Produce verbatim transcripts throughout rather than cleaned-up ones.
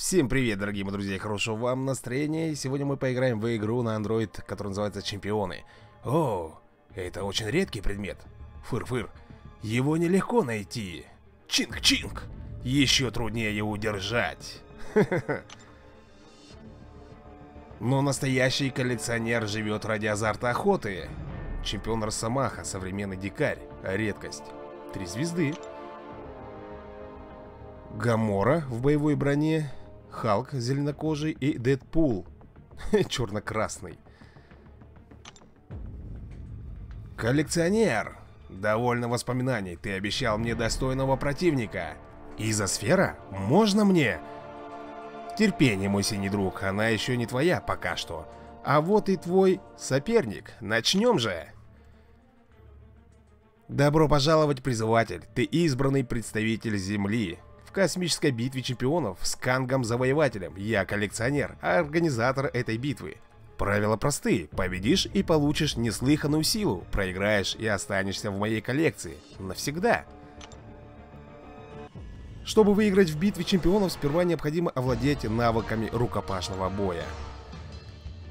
Всем привет, дорогие мои друзья, хорошего вам настроения. Сегодня мы поиграем в игру на Android, которая называется Чемпионы. О, это очень редкий предмет. Фыр-фыр. Его нелегко найти. Чинг-чинг. Еще труднее его держать. Но настоящий коллекционер живет ради азарта охоты. Чемпион Росомаха, современный дикарь. Редкость. Три звезды. Гамора в боевой броне. Халк зеленокожий и Дэдпул черно-красный. Коллекционер. Довольно воспоминаний. Ты обещал мне достойного противника. Изосфера? Можно мне? Терпение, мой синий друг. Она еще не твоя пока что. А вот и твой соперник. Начнем же. Добро пожаловать, призыватель. Ты избранный представитель Земли. В космической битве чемпионов с Кангом-Завоевателем. Я коллекционер, организатор этой битвы. Правила просты. Победишь и получишь неслыханную силу. Проиграешь и останешься в моей коллекции. Навсегда. Чтобы выиграть в битве чемпионов, сперва необходимо овладеть навыками рукопашного боя.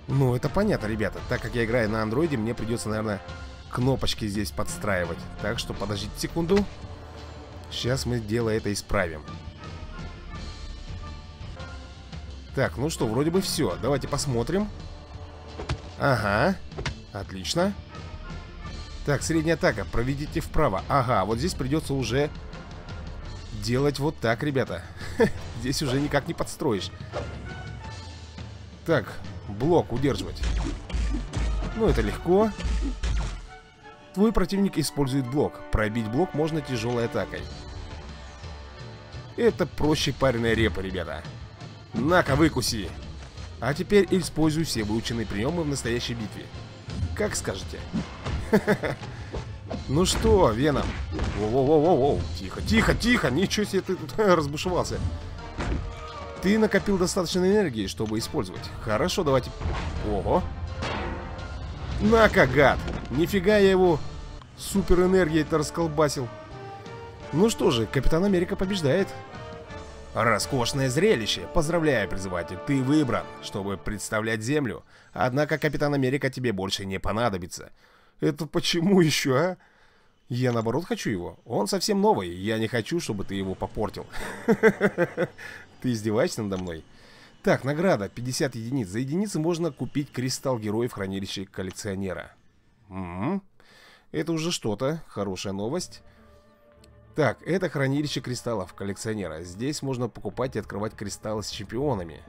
Ну, это понятно, ребята. Так как я играю на андроиде, мне придется, наверное, кнопочки здесь подстраивать. Так что подождите секунду. Сейчас мы дело это исправим. Так, ну что, вроде бы все. Давайте посмотрим. Ага. Отлично. Так, средняя атака. Проведите вправо. Ага, вот здесь придется уже... делать вот так, ребята. Здесь уже никак не подстроишь. Так, блок удерживать. Ну, это легко. Твой противник использует блок. Пробить блок можно тяжелой атакой. Это проще пареной репы, ребята. На-ка, выкуси. А теперь использую все выученные приемы в настоящей битве. Как скажете. Ну что, Веном? Воу-воу-воу-воу. Тихо, тихо, тихо. Ничего себе, ты тут разбушевался. Ты накопил достаточно энергии, чтобы использовать. Хорошо, давайте... Ого. На-ка, гад. Нифига я его суперэнергией-то расколбасил. Ну что же, Капитан Америка побеждает. Роскошное зрелище. Поздравляю, призыватель. Ты выбран, чтобы представлять Землю. Однако Капитан Америка тебе больше не понадобится. Это почему еще, а? Я, наоборот, хочу его. Он совсем новый. Я не хочу, чтобы ты его попортил. Ты издеваешься надо мной? Так, награда. пятьдесят единиц. За единицы можно купить кристалл героя в хранилище коллекционера. Угу. Это уже что-то. Хорошая новость. Так, это хранилище кристаллов коллекционера. Здесь можно покупать и открывать кристаллы с чемпионами.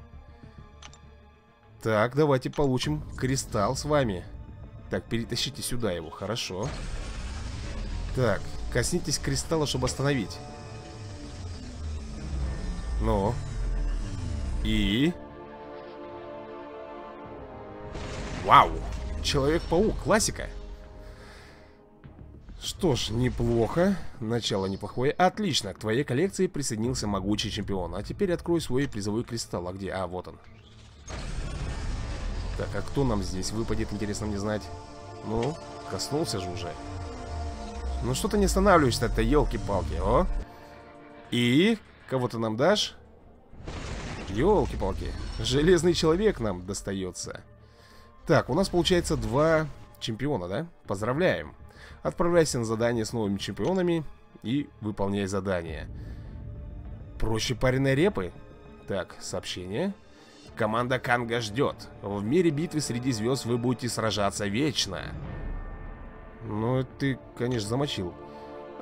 Так, давайте получим кристалл с вами. Так, перетащите сюда его. Хорошо. Так, коснитесь кристалла, чтобы остановить. Ну. И... Вау! Человек-паук, классика. Что ж, неплохо. Начало неплохое. Отлично, к твоей коллекции присоединился могучий чемпион. А теперь открой свой призовой кристалл. А где? А, вот он. Так, а кто нам здесь выпадет, интересно мне знать. Ну, коснулся же уже. Ну что ты не останавливаешься-то, елки-палки, о? И? Кого ты нам дашь? Елки-палки. Железный человек нам достается. Так, у нас получается два чемпиона, да? Поздравляем. Отправляйся на задание с новыми чемпионами и выполняй задание. Проще пареной репы. Так, сообщение. Команда Канга ждет. В мире битвы среди звезд вы будете сражаться вечно. Ну, ты, конечно, замочил.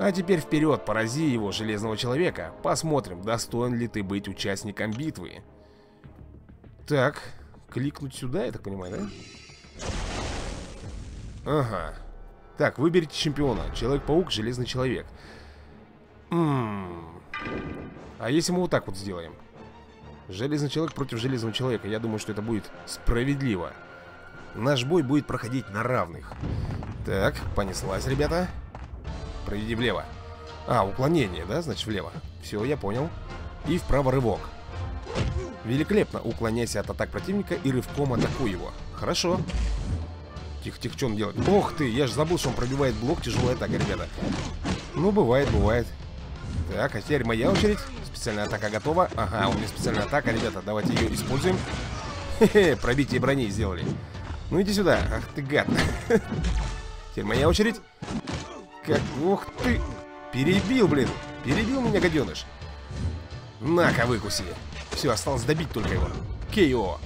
А теперь вперед, порази его, Железного человека. Посмотрим, достоин ли ты быть участником битвы. Так, кликнуть сюда, я так понимаю, да? Ага. Так, выберите чемпиона. Человек-паук, Железный человек. М-м-м. А если мы вот так вот сделаем? Железный человек против Железного человека. Я думаю, что это будет справедливо. Наш бой будет проходить на равных. Так, понеслась, ребята. Проведи влево. А, уклонение, да? Значит, влево. Все, я понял. И вправо рывок. Великолепно. Уклоняйся от атак противника и рывком атакуй его. Хорошо. Тихо-тихо, что он делает? Ох ты, я же забыл, что он пробивает блок. Тяжелая атака, ребята. Ну, бывает, бывает. Так, а теперь моя очередь. специальная атака готова. Ага, у меня специальная атака, ребята, давайте ее используем. Хе-хе, пробитие брони сделали. Ну иди сюда, ах ты гад. Теперь моя очередь. Как, ух ты. Перебил, блин, перебил меня гаденыш. На-ка, выкусили. Все, осталось добить только его. Кей-О.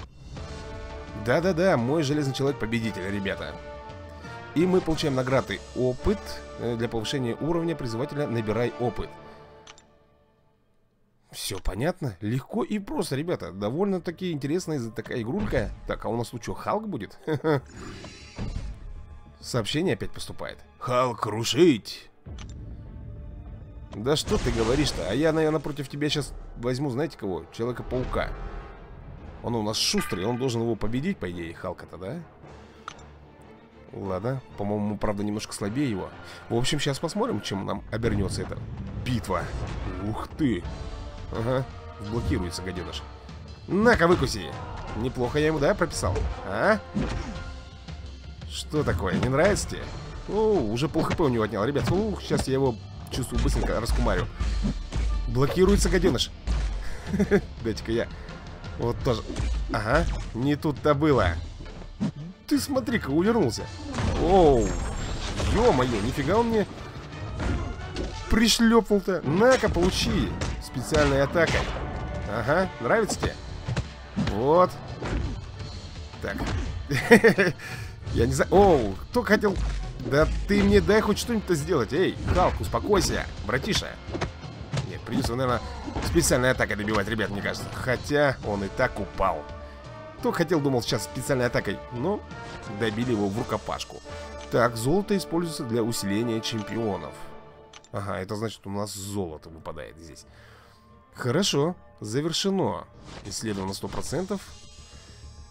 Да-да-да, мой Железный Человек победитель, ребята. И мы получаем награды опыт. Для повышения уровня призывателя набирай опыт. Все понятно, легко и просто, ребята. Довольно-таки интересная такая игрулька. Так, а у нас тут что, Халк будет? Сообщение опять поступает. Халк, рушить! Да что ты говоришь-то? А я, наверное, против тебя сейчас возьму, знаете кого? Человека-паука. Он у нас шустрый, он должен его победить, по идее, Халка-то, да? Ладно, по-моему, правда, немножко слабее его. В общем, сейчас посмотрим, чем нам обернется эта битва. Ух ты! Ага, блокируется, гаденыш. На-ка, выкуси! Неплохо я ему, да, прописал? А? Что такое, не нравится тебе? О, уже пол хп у него отнял, ребят. Ух, сейчас я его, чувствую, быстренько раскумарю. Блокируется, гаденыш. Дайте-ка я. Вот тоже. Ага, не тут-то было. Ты смотри-ка, увернулся. Оу, ё-моё, нифига он мне пришлёпнул-то. На-ка, получи. Специальная атака. Ага, нравится тебе? Вот. Так. Я не знаю. Оу, кто хотел... Да ты мне дай хоть что-нибудь сделать. Эй, Халк, успокойся, братиша. Нет, придется, наверное, специальной атакой добивать, ребят, мне кажется. Хотя он и так упал. Кто хотел, думал сейчас специальной атакой. Но добили его в рукопашку. Так, золото используется для усиления чемпионов. Ага, это значит, у нас золото выпадает здесь. Хорошо, завершено. Исследовано сто процентов.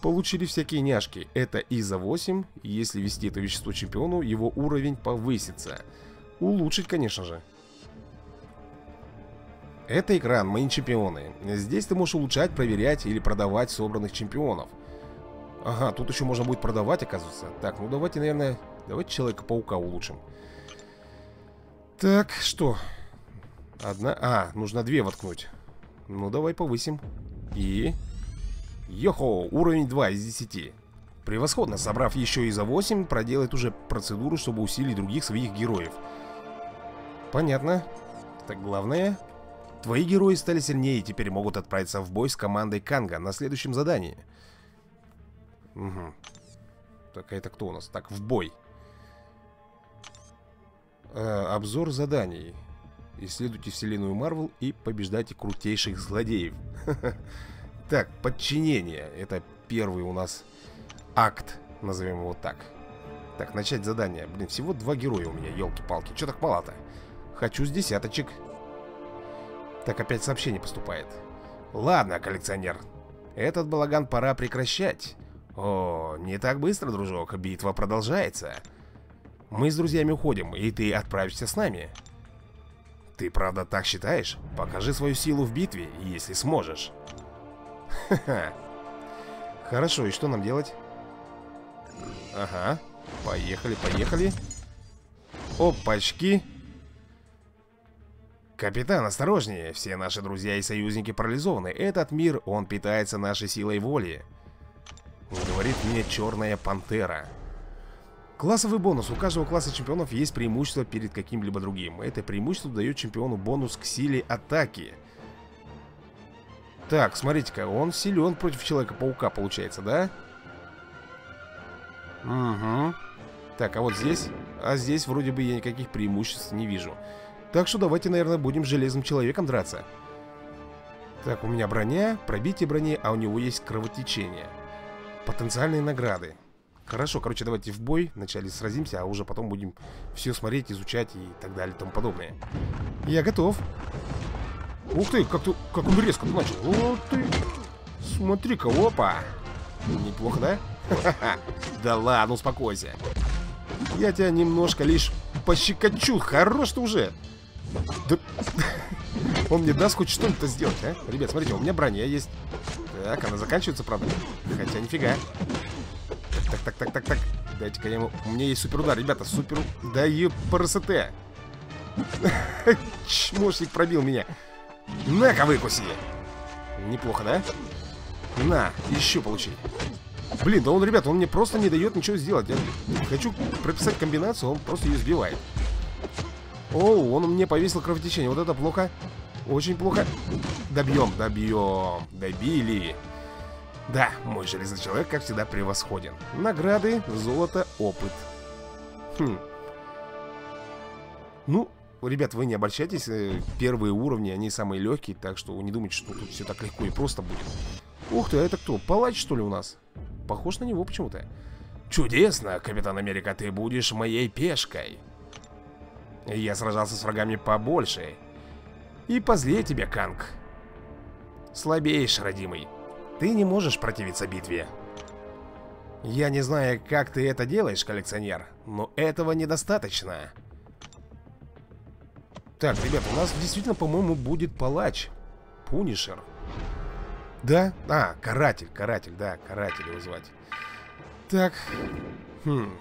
Получили всякие няшки. Это изо восемь. Если ввести это вещество чемпиону, его уровень повысится. Улучшить, конечно же. Это экран, мои чемпионы. Здесь ты можешь улучшать, проверять или продавать собранных чемпионов. Ага, тут еще можно будет продавать, оказывается. Так, ну давайте, наверное, давайте Человека-паука улучшим. Так, что? Одна... А, нужно две воткнуть. Ну давай повысим. И... Йо-хо, уровень два из десяти. Превосходно, собрав еще и за восемь, проделает уже процедуру, чтобы усилить других своих героев. Понятно. Так, главное, твои герои стали сильнее и теперь могут отправиться в бой с командой Канга на следующем задании. Угу. Так, а это кто у нас? Так, в бой. э, Обзор заданий. Исследуйте вселенную Марвел и побеждайте крутейших злодеев. Так, подчинение. Это первый у нас акт, назовем его так. Так, начать задание. Блин, всего два героя у меня, елки-палки. Че так мало-то? Хочу с десяточек. Так, опять сообщение поступает. Ладно, коллекционер, этот балаган пора прекращать. О, не так быстро, дружок, битва продолжается. Мы с друзьями уходим, и ты отправишься с нами. Ты правда так считаешь? Покажи свою силу в битве, если сможешь. Ха-ха. Хорошо, и что нам делать? Ага, поехали, поехали. Опачки. Капитан, осторожнее. Все наши друзья и союзники парализованы. Этот мир, он питается нашей силой воли. Говорит мне Черная Пантера. Классовый бонус. У каждого класса чемпионов есть преимущество перед каким-либо другим. Это преимущество дает чемпиону бонус к силе атаки. Так, смотрите-ка, он силен против Человека-паука, получается, да? Угу. Так, а вот здесь... А здесь вроде бы я никаких преимуществ не вижу. Так что давайте, наверное, будем с Железным Человеком драться. Так, у меня броня, пробитие брони, а у него есть кровотечение. Потенциальные награды. Хорошо, короче, давайте в бой. Вначале сразимся, а уже потом будем все смотреть, изучать и так далее и тому подобное. Я готов. Ух ты, как, ты, как он резко начал. Вот ты. Смотри-ка, опа. Неплохо, да? Ха-ха-ха. Да ладно, успокойся. Я тебя немножко лишь пощекочу. Хорош ты уже. Да... Он мне даст хоть что-нибудь сделать, а? Ребят, смотрите, у меня броня есть. Так, она заканчивается, правда? Хотя нифига. Так, так, так, так, так. Дайте-ка я ему... У меня есть суперудар, ребята, супер... Да епарасоте. Чмошник пробил меня. На-ка, выкуси! Неплохо, да? На, еще получи. Блин, да он, ребят, он мне просто не дает ничего сделать. Я хочу прописать комбинацию, он просто ее сбивает. Оу, он мне повесил кровотечение. Вот это плохо. Очень плохо. Добьем, добьем. Добили. Да, мой железный человек, как всегда, превосходен. Награды, золото, опыт. Хм. Ну, ребят, вы не обольщайтесь. Первые уровни, они самые легкие. Так что вы не думайте, что тут все так легко и просто будет. Ух ты, а это кто? Палач, что ли, у нас? Похож на него почему-то. Чудесно, Капитан Америка, ты будешь моей пешкой. Я сражался с врагами побольше. И позлее тебя, Канг. Слабеешь, родимый. Ты не можешь противиться битве. Я не знаю, как ты это делаешь, коллекционер, но этого недостаточно. Так, ребят, у нас действительно, по-моему, будет палач. Пунишер. Да? А, каратель, каратель, да, каратель его звать. Так. Хм.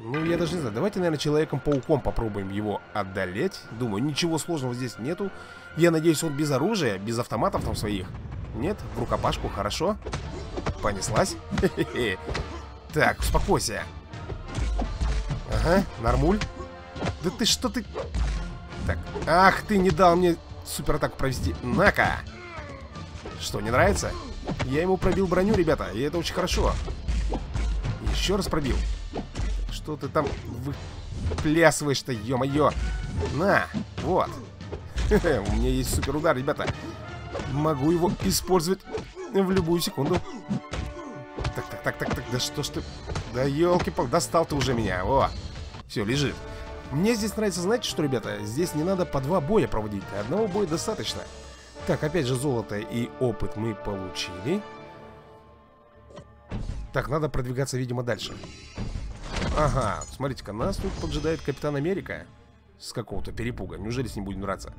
Ну, я даже не знаю. Давайте, наверное, Человеком-пауком попробуем его одолеть. Думаю, ничего сложного здесь нету. Я надеюсь, он без оружия, без автоматов там своих. Нет, в рукопашку, хорошо. Понеслась. Хе-хе-хе. Так, успокойся. Ага, нормуль. Да ты что ты... Так, ах, ты не дал мне суператаку провести. На-ка. Что, не нравится? Я ему пробил броню, ребята, и это очень хорошо. Еще раз пробил. Что ты там выплясываешь-то, ё-моё? На, вот. У меня есть суперудар, ребята. Могу его использовать в любую секунду. Так, так, так, так, так, да что ж ты... Да ёлки-палки, достал ты уже меня, о. Все, лежит. Мне здесь нравится, знаете что, ребята? Здесь не надо по два боя проводить, одного боя достаточно. Так, опять же, золото и опыт мы получили. Так, надо продвигаться, видимо, дальше. Ага, смотрите-ка, нас тут поджидает Капитан Америка. С какого-то перепуга, неужели с ним будем драться?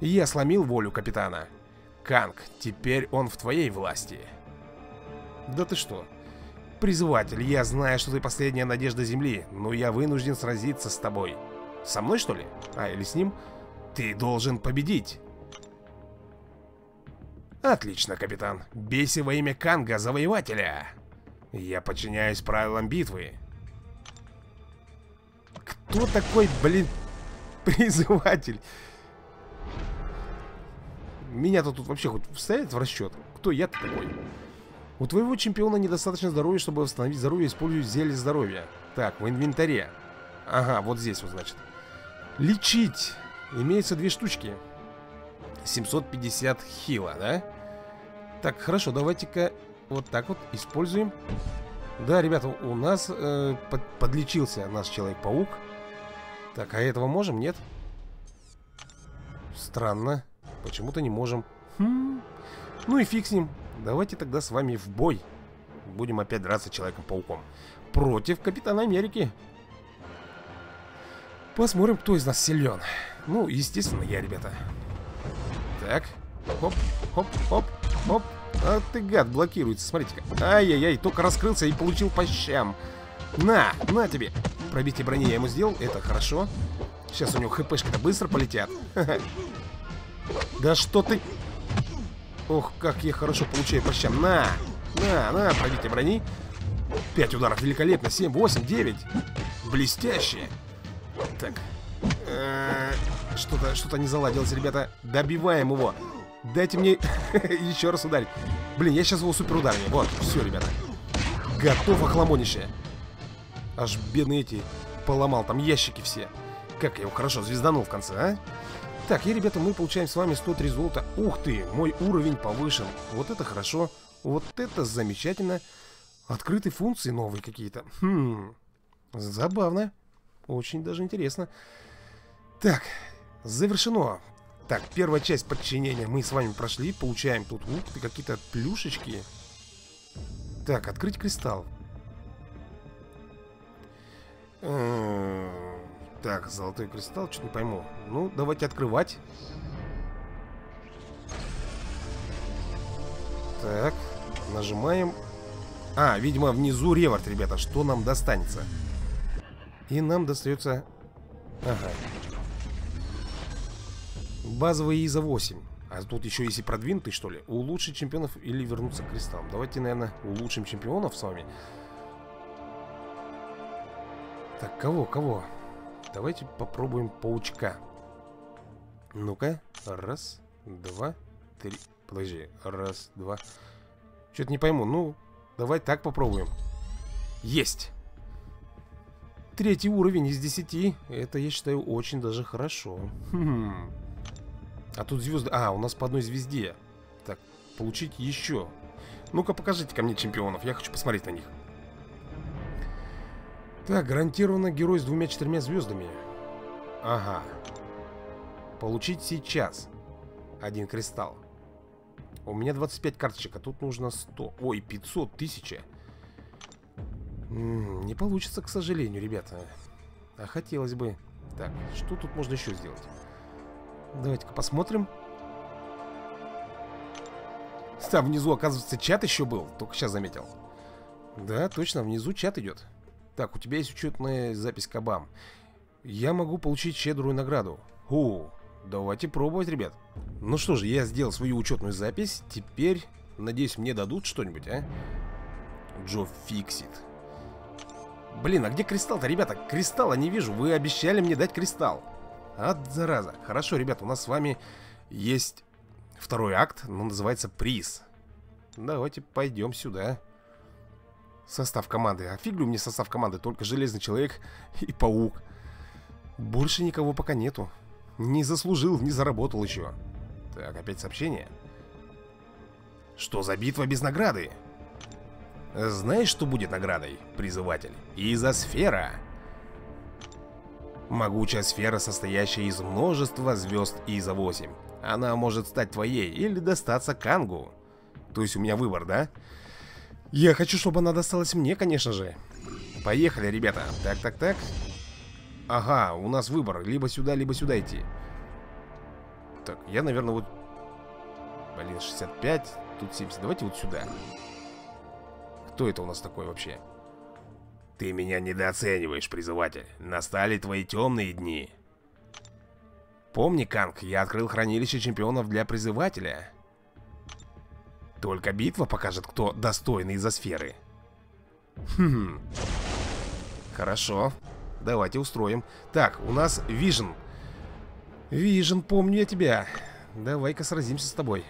Я сломил волю капитана. Канг, теперь он в твоей власти. Да ты что? Призыватель, я знаю, что ты последняя надежда Земли, но я вынужден сразиться с тобой. Со мной, что ли? А, или с ним? Ты должен победить. Отлично, капитан. Бейся во имя Канга-Завоевателя. Я подчиняюсь правилам битвы. Кто такой, блин, призыватель? Меня-то тут вообще хоть вставят в расчет? Кто я-то такой? У твоего чемпиона недостаточно здоровья, чтобы восстановить здоровье, используя зелье здоровья. Так, в инвентаре. Ага, вот здесь вот, значит. Лечить. Имеется две штучки. семьсот пятьдесят хила, да? Так, хорошо, давайте-ка вот так вот используем. Да, ребята, у нас э, под, подлечился наш Человек-паук. Так, а этого можем? Нет? Странно. Почему-то не можем. Хм. Ну и фиг с ним. Давайте тогда с вами в бой. Будем опять драться Человеком-пауком. Против Капитана Америки. Посмотрим, кто из нас силен. Ну, естественно, я, ребята. Так, хоп, хоп, хоп, хоп. А ты, гад, блокируется, смотрите-ка. Ай-яй-яй, только раскрылся и получил по щам. На, на тебе. Пробитие брони я ему сделал, это хорошо. Сейчас у него хпшки-то быстро полетят. Да что ты. Ох, как я хорошо получаю по щам. На, на, на, пробитие брони. пять ударов, великолепно. семь, восемь, девять. Блестяще. Так. Что-то, что-то не заладилось, ребята. Добиваем его. Дайте мне еще раз ударить. Блин, я сейчас его суперударю. Вот, все, ребята. Готово хламонище. Аж бедные эти поломал, там ящики все. Как я его хорошо звезданул в конце, а? Так, и, ребята, мы получаем с вами сто три золота. Ух ты, мой уровень повышен. Вот это хорошо, вот это замечательно. Открыты функции новые какие-то. Хм, забавно. Очень даже интересно. Так, завершено. Так, первая часть подчинения мы с вами прошли. Получаем тут, ух ты, какие-то плюшечки. Так, открыть кристалл. Так, золотой кристалл, что-то не пойму. Ну, давайте открывать. Так, нажимаем. А, видимо, внизу реворд, ребята, что нам достанется. И нам достается... Ага. Базовый изо восемь. А тут еще если продвинутый, что ли. Улучшить чемпионов или вернуться к кристаллам. Давайте, наверное, улучшим чемпионов с вами. Так, кого, кого? Давайте попробуем паучка. Ну-ка. Раз, два, три. Подожди. Раз, два. Что-то не пойму. Ну, давай так попробуем. Есть! Третий уровень из десяти. Это, я считаю, очень даже хорошо. Хм. А тут звезды. А, у нас по одной звезде. Так, получить еще. Ну-ка, покажите ко мне чемпионов. Я хочу посмотреть на них. Так, гарантированно герой с двумя-четырьмя звездами. Ага. Получить сейчас один кристалл. У меня двадцать пять карточек, а тут нужно сто. Ой, пятьсот, тысяча. Не получится, к сожалению, ребята. А хотелось бы. Так, что тут можно еще сделать? Давайте-ка посмотрим. Там внизу, оказывается, чат еще был. Только сейчас заметил. Да, точно, внизу чат идет. Так, у тебя есть учетная запись кабам. Я могу получить щедрую награду. О, давайте пробовать, ребят. Ну что же, я сделал свою учетную запись. Теперь, надеюсь, мне дадут что-нибудь, а? Джо фиксит. Блин, а где кристалл-то, ребята? Кристалла не вижу. Вы обещали мне дать кристалл. От зараза. Хорошо, ребят, у нас с вами есть второй акт, но называется приз. Давайте пойдем сюда. Состав команды. А фиг ли у меня состав команды? Только Железный Человек и Паук. Больше никого пока нету. Не заслужил, не заработал еще. Так, опять сообщение. Что за битва без награды? Знаешь, что будет наградой, призыватель? Изосфера. Могучая сфера, состоящая из множества звезд Изо восемь. Она может стать твоей или достаться Кангу. То есть у меня выбор, да? Я хочу, чтобы она досталась мне, конечно же. Поехали, ребята. Так, так, так. Ага, у нас выбор. Либо сюда, либо сюда идти. Так, я, наверное, вот... Блин, шестьдесят пять. Тут семьдесят. Давайте вот сюда. Кто это у нас такой вообще? Ты меня недооцениваешь, призыватель. Настали твои темные дни. Помни, Канг, я открыл хранилище чемпионов для призывателя. Только битва покажет, кто достойный из-за сферы. Хм. Хорошо. Давайте устроим. Так, у нас Вижн. Вижн, помню я тебя. Давай-ка сразимся с тобой.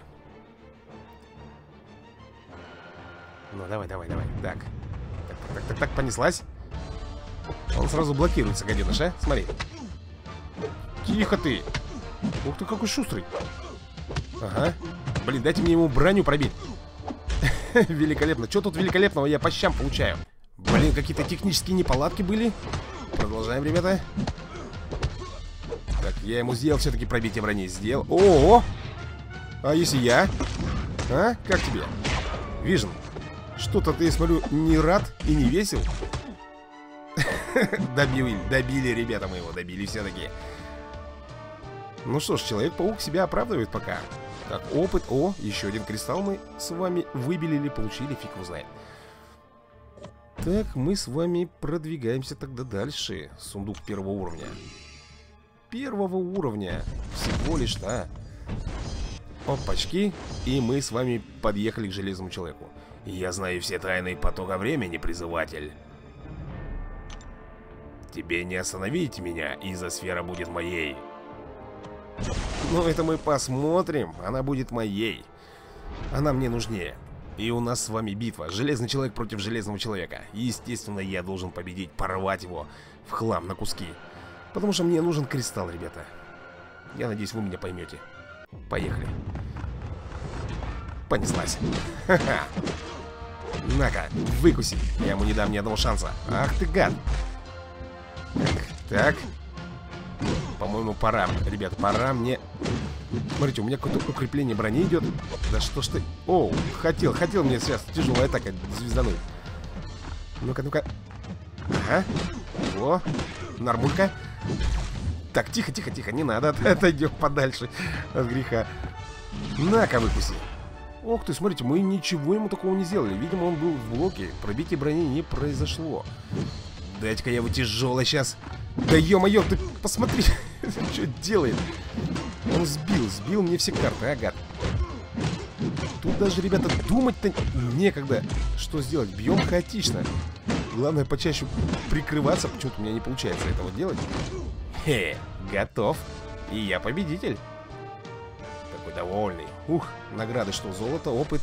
Ну, давай, давай, давай. Так. Так, так, так, так, понеслась. Он сразу блокируется, гаденыш, а? Смотри. Тихо ты. Ух ты, какой шустрый. Ага. Блин, дайте мне ему броню пробить. Великолепно. Что тут великолепного? Я по щам получаю. Блин, какие-то технические неполадки были. Продолжаем, ребята. Так, я ему сделал все-таки пробитие брони. Сделал. О-о-о! А если я? А? Как тебе? Вижн. Что-то ты, я смотрю, не рад и не весел. Добили, добили, ребята, мы его добили все-таки. Ну что ж, Человек-паук себя оправдывает пока. Так, опыт. О, еще один кристалл мы с вами выбили или получили, фиг его знает. Так, мы с вами продвигаемся тогда дальше. Сундук первого уровня. Первого уровня. Всего лишь, да. Опачки. И мы с вами подъехали к Железному Человеку. Я знаю все тайны потока времени, призыватель. Тебе не остановить меня, изосфера будет моей. Ну, это мы посмотрим. Она будет моей. Она мне нужнее. И у нас с вами битва. Железный человек против Железного Человека. Естественно, я должен победить, порвать его в хлам на куски. Потому что мне нужен кристалл, ребята. Я надеюсь, вы меня поймете. Поехали. Понеслась. Ха-ха. На-ка, выкуси. Я ему не дам ни одного шанса. Ах ты гад. Так. По-моему, пора. Ребят, пора мне... Смотрите, у меня какое-то укрепление брони идет. Да что ж ты... Оу, хотел, хотел мне сейчас тяжелая атака звездануть. Ну-ка, ну-ка. Ага. Во. Нормулька. Так, тихо, тихо, тихо. Не надо. Отойдем подальше от греха. На-ка, выкуси. Ох ты, смотрите, мы ничего ему такого не сделали. Видимо, он был в блоке. Пробитие брони не произошло. Дайте-ка я его тяжело сейчас. Да ё-моё, ты посмотри, что делает. Он сбил, сбил мне все карты, а, гад. Тут даже, ребята, думать-то некогда, что сделать. Бьем хаотично. Главное, почаще прикрываться. Почему-то у меня не получается этого делать. Хе, готов. И я победитель. Такой довольный. Ух, награды, что золото, опыт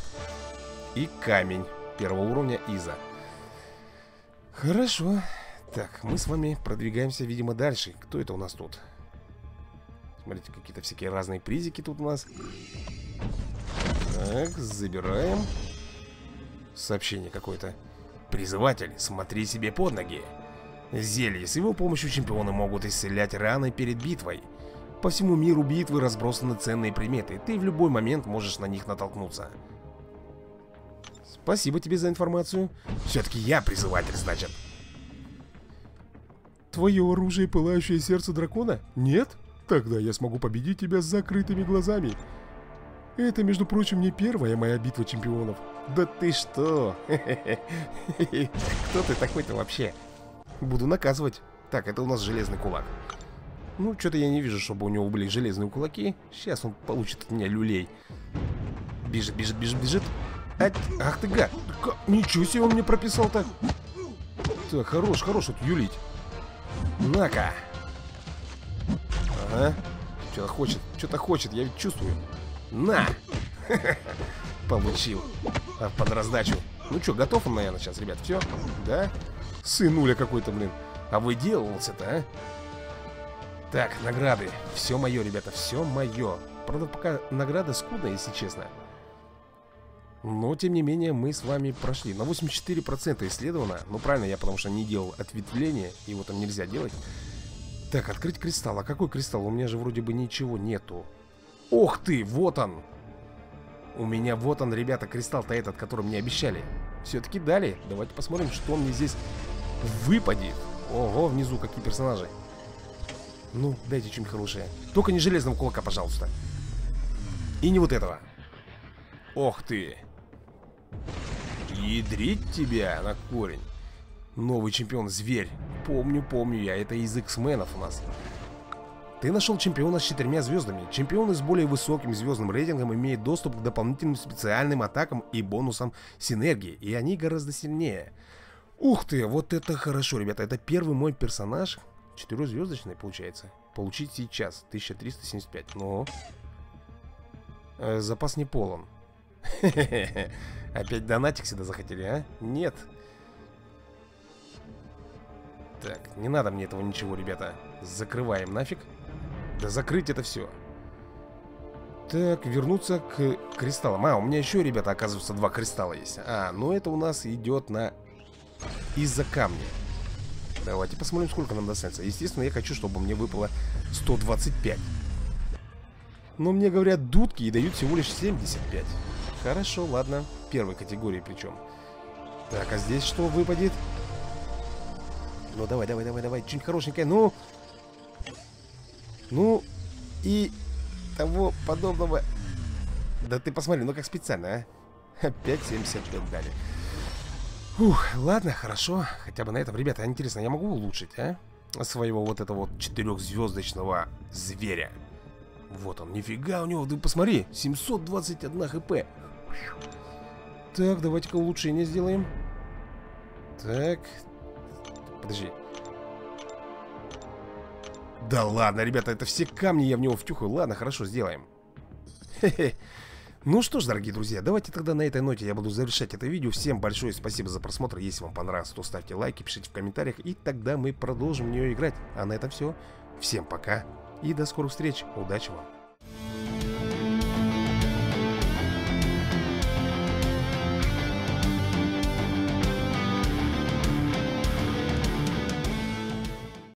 и камень первого уровня Иза. Хорошо. Так, мы с вами продвигаемся, видимо, дальше. Кто это у нас тут? Смотрите, какие-то всякие разные призики тут у нас. Так, забираем. Сообщение какое-то. Призыватель, смотри себе под ноги. Зелье. С его помощью чемпионы могут исцелять раны перед битвой. По всему миру битвы разбросаны ценные приметы. Ты в любой момент можешь на них натолкнуться. Спасибо тебе за информацию. Все-таки я призыватель, значит. Твое оружие пылающее сердце дракона? Нет? Тогда я смогу победить тебя с закрытыми глазами. Это, между прочим, не первая моя битва чемпионов. Да ты что? Кто ты такой-то вообще? Буду наказывать. Так, это у нас железный кулак. Ну, что-то я не вижу, чтобы у него были железные кулаки. Сейчас он получит от меня люлей. Бежит, бежит, бежит, бежит. Ать, ах ты гад. Ничего себе он мне прописал так. Так, хорош, хорош вот юлить. На-ка. Ага. Что-то хочет, что-то хочет, я ведь чувствую. На. Получил. Под раздачу. Ну что, готов он, наверное, сейчас, ребят? Все? Да? Сынуля какой-то, блин. А выделывался-то, а? Так, награды. Все мое, ребята, все мое. Правда, пока награда скудная, если честно. Но, тем не менее, мы с вами прошли. На восемьдесят четыре процента исследовано. Ну, правильно, я потому что не делал ответвление. Его там нельзя делать. Так, открыть кристалл. А какой кристалл? У меня же вроде бы ничего нету. Ох ты, вот он. У меня вот он, ребята, кристалл-то этот, который мне обещали. Все-таки дали. Давайте посмотрим, что мне здесь выпадет. Ого, внизу какие персонажи. Ну, дайте что-нибудь хорошее. Только не железного кулака, пожалуйста. И не вот этого. Ох ты. Ядрить тебя на корень. Новый чемпион, зверь. Помню, помню я, это из Икс-менов у нас. Ты нашел чемпиона с четырьмя звездами. Чемпионы с более высоким звездным рейтингом имеют доступ к дополнительным специальным атакам и бонусам синергии. И они гораздо сильнее. Ух ты, вот это хорошо, ребята. Это первый мой персонаж. Четырехзвездочный получается. Получить сейчас. тысяча триста семьдесят пять. Но э, запас не полон. Опять донатик сюда захотели, а? Нет. Так, не надо мне этого ничего, ребята. Закрываем нафиг. Да закрыть это все. Так, вернуться к кристаллам. А, у меня еще, ребята, оказывается, два кристалла есть. А, но это у нас идет на... из-за камня. Давайте посмотрим, сколько нам достанется. Естественно, я хочу, чтобы мне выпало сто двадцать пять. Но мне говорят, дудки и дают всего лишь семьдесят пять. Хорошо, ладно. Первой категории причем. Так, а здесь что выпадет? Ну, давай, давай, давай, давай. Что-нибудь хорошенькое. Ну... Ну... И... того подобного... Да ты посмотри, ну как специально, а? Опять семьдесят пять дали. Ух, ладно, хорошо. Хотя бы на этом, ребята, интересно, я могу улучшить, а? Своего вот этого вот четырехзвездочного зверя. Вот он, нифига у него, ты посмотри, семьсот двадцать один хп. Так, давайте-ка улучшение сделаем. Так... Подожди. Да ладно, ребята, это все камни я в него втюхаю. Ладно, хорошо, сделаем. Хе-хе. Ну что ж, дорогие друзья, давайте тогда на этой ноте я буду завершать это видео. Всем большое спасибо за просмотр. Если вам понравилось, то ставьте лайки, пишите в комментариях. И тогда мы продолжим в нее играть. А на этом все. Всем пока и до скорых встреч. Удачи вам.